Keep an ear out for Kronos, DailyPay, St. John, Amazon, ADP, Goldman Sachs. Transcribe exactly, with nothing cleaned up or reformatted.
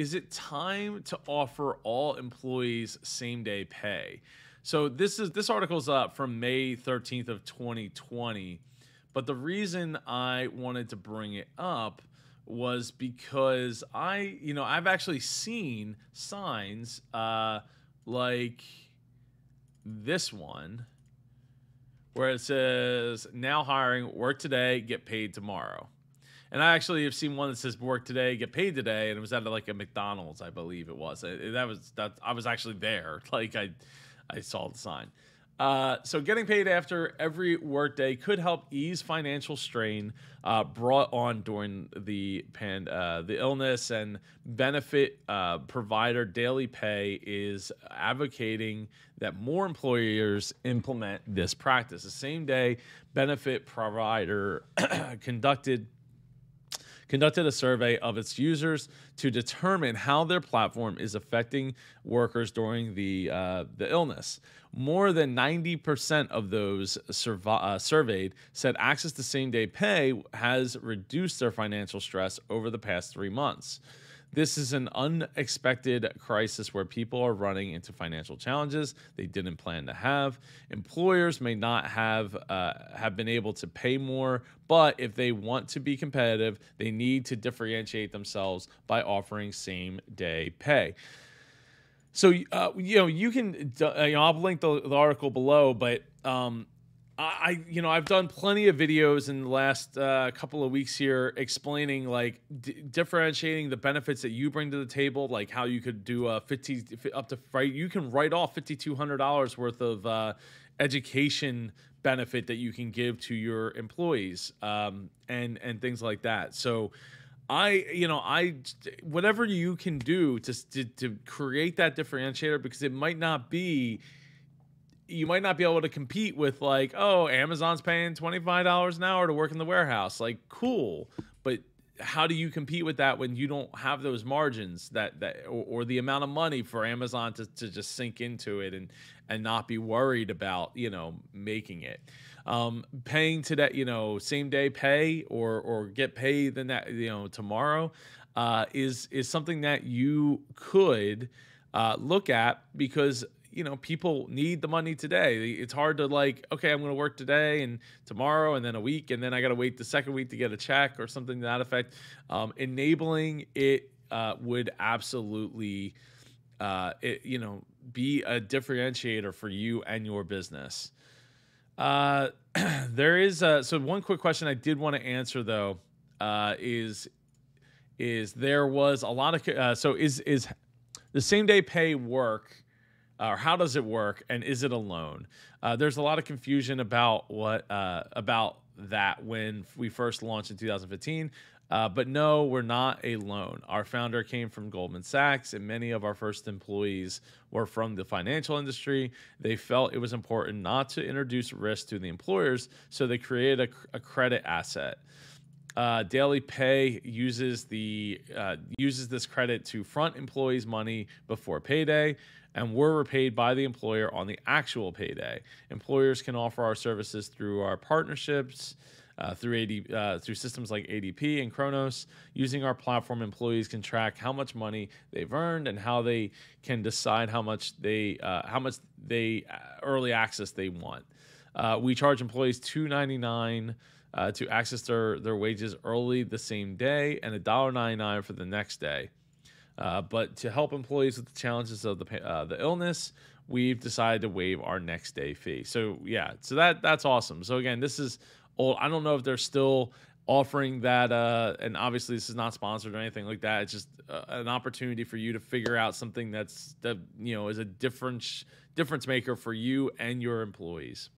is it time to offer all employees same-day pay? So this is this article is up from May thirteenth of twenty twenty, but the reason I wanted to bring it up was because I, you know, I've actually seen signs uh, like this one where it says, now hiring, work today, get paid tomorrow. And I actually have seen one that says work today, get paid today. And it was at like a McDonald's, I believe it was. That was that I was actually there. Like I, I saw the sign. Uh, so getting paid after every workday could help ease financial strain uh, brought on during the pan, uh, the illness, and benefit uh, provider DailyPay is advocating that more employers implement this practice. The same day benefit provider conducted conducted a survey of its users to determine how their platform is affecting workers during the, uh, the illness. More than ninety percent of those survey, uh, surveyed said access to same-day pay has reduced their financial stress over the past three months. This is an unexpected crisis where people are running into financial challenges they didn't plan to have. Employers may not have uh, have been able to pay more, but if they want to be competitive, they need to differentiate themselves by offering same-day pay. So, uh, you know, you can, you know, I'll link the, the article below, but um, I, you know, I've done plenty of videos in the last uh, couple of weeks here explaining like d differentiating the benefits that you bring to the table, like how you could do a fifty up to right. You can write off fifty-two hundred dollars worth of uh, education benefit that you can give to your employees um, and and things like that. So, I, you know, I, whatever you can do to, to to create that differentiator, because it might not be. You might not be able to compete with like, oh, Amazon's paying twenty-five dollars an hour to work in the warehouse. Like, cool. But how do you compete with that when you don't have those margins that, that or, or the amount of money for Amazon to, to just sink into it and, and not be worried about, you know, making it. Um, paying today, you know, same day pay or, or get paid the next, you know, tomorrow uh, is, is something that you could uh, look at, because you know, people need the money today. It's hard to like, okay, I'm going to work today and tomorrow and then a week, and then I got to wait the second week to get a check or something to that effect. Um, enabling it uh, would absolutely, uh, it, you know, be a differentiator for you and your business. Uh, there is a, so one quick question I did want to answer though uh, is, is there was a lot of, uh, so is, is the same day pay work? Or how does it work, and is it a loan? Uh, there's a lot of confusion about what uh, about that when we first launched in two thousand fifteen. Uh, but no, we're not a loan. Our founder came from Goldman Sachs, and many of our first employees were from the financial industry. They felt it was important not to introduce risk to the employers, so they created a, a credit asset. Uh, DailyPay uses the uh, uses this credit to front employees' money before payday, and we're repaid by the employer on the actual payday. Employers can offer our services through our partnerships, uh, through A D, uh, through systems like A D P and Kronos. Using our platform, employees can track how much money they've earned and how they can decide how much they uh, how much they early access they want. Uh, we charge employees two ninety-nine. Uh, to access their, their wages early the same day, and one ninety-nine for the next day. Uh, but to help employees with the challenges of the, uh, the illness, we've decided to waive our next day fee. So yeah, so that that's awesome. So again, this is old. I don't know if they're still offering that, uh, and obviously this is not sponsored or anything like that. It's just uh, an opportunity for you to figure out something that's, that you know, is a difference, difference maker for you and your employees.